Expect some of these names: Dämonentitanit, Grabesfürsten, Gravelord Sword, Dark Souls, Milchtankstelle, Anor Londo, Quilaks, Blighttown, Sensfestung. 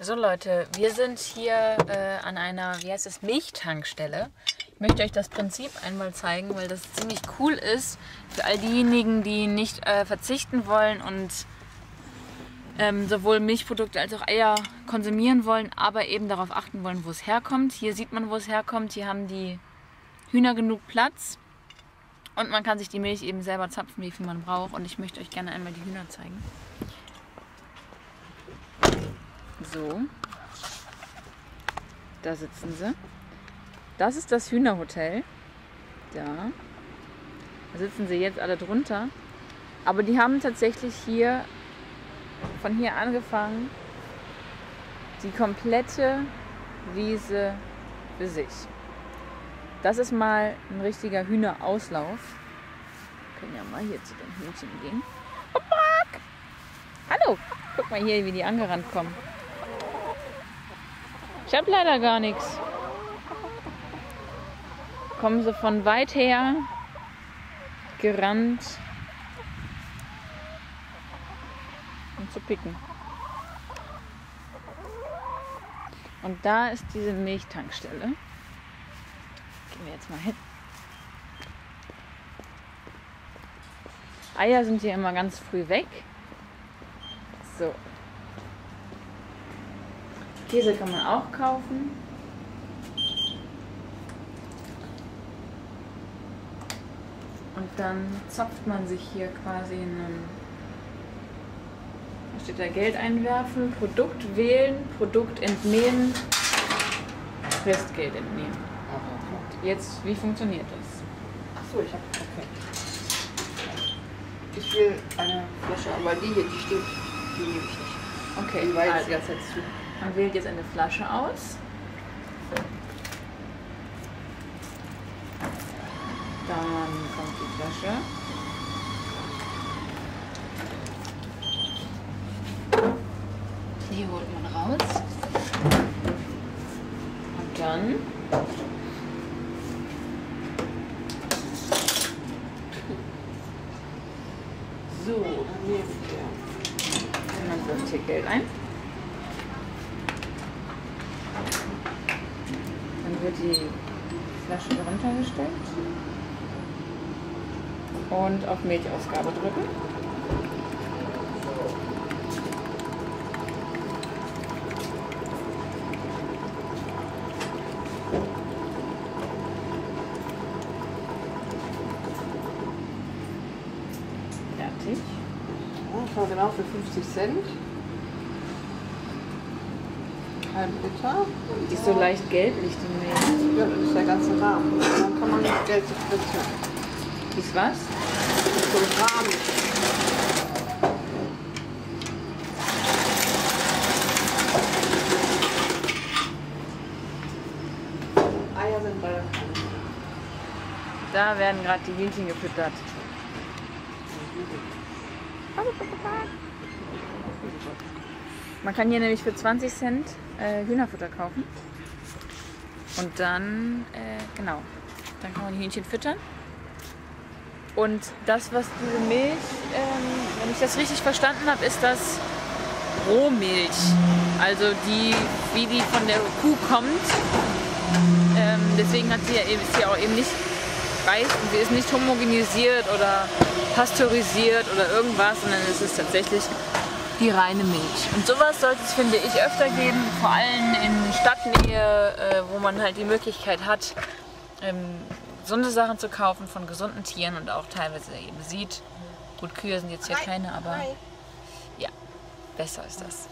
So Leute, wir sind hier an einer, wie heißt es, Milchtankstelle. Ich möchte euch das Prinzip einmal zeigen, weil das ziemlich cool ist für all diejenigen, die nicht verzichten wollen und sowohl Milchprodukte als auch Eier konsumieren wollen, aber eben darauf achten wollen, wo es herkommt. Hier sieht man, wo es herkommt. Hier haben die Hühner genug Platz und man kann sich die Milch eben selber zapfen, wie viel man braucht. Und ich möchte euch gerne einmal die Hühner zeigen. So, da sitzen sie. Das ist das Hühnerhotel. Da sitzen sie jetzt alle drunter. Aber die haben tatsächlich hier, von hier angefangen, die komplette Wiese für sich. Das ist mal ein richtiger Hühnerauslauf. Wir können ja mal hier zu den Hühnchen gehen. Oh, Mark! Hallo! Guck mal hier, wie die angerannt kommen. Ich habe leider gar nichts. Kommen sie von weit her gerannt, um zu picken. Und da ist diese Milchtankstelle. Gehen wir jetzt mal hin. Eier sind hier immer ganz früh weg. So. Käse kann man auch kaufen. Und dann zapft man sich hier quasi einen, da steht da, Geld einwerfen, Produkt wählen, Produkt entnehmen, Restgeld entnehmen. Und jetzt, wie funktioniert das? Achso, ich habe okay. Ich will eine Flasche, aber die hier, die steht, die nehme ich nicht. Okay, die war jetzt die ganze Zeit zu. Man wählt jetzt eine Flasche aus. Dann kommt die Flasche. Die holt man raus. Und dann so, dann nehmen wir. Man wirft hier Geld ein. Dann wird die Flasche darunter gestellt und auf Milchausgabe drücken. Fertig. Das war genau für 50 Cent. Halb Liter. Die ist so leicht gelblich, die Milch. Ja, das ist der ganze Rahmen. Dann kann man das Geld subventionieren. Ist was? So ein Rahmen. Eier sind bei der Pfanne. Da werden gerade die Hähnchen gefüttert. Man kann hier nämlich für 20 Cent Hühnerfutter kaufen. Und dann, genau, dann kann man die Hähnchen füttern. Und das, was diese Milch, wenn ich das richtig verstanden habe, ist das Rohmilch. Also die, wie die von der Kuh kommt. Deswegen hat sie ja auch eben nicht weiß und sie ist nicht homogenisiert oder pasteurisiert oder irgendwas, sondern es ist tatsächlich die reine Milch. Und sowas sollte es, finde ich, öfter geben, vor allem in Stadtnähe, wo man halt die Möglichkeit hat, gesunde Sachen zu kaufen von gesunden Tieren und auch teilweise eben sieht. Gut, Kühe sind jetzt hier keine, aber ja, besser ist das.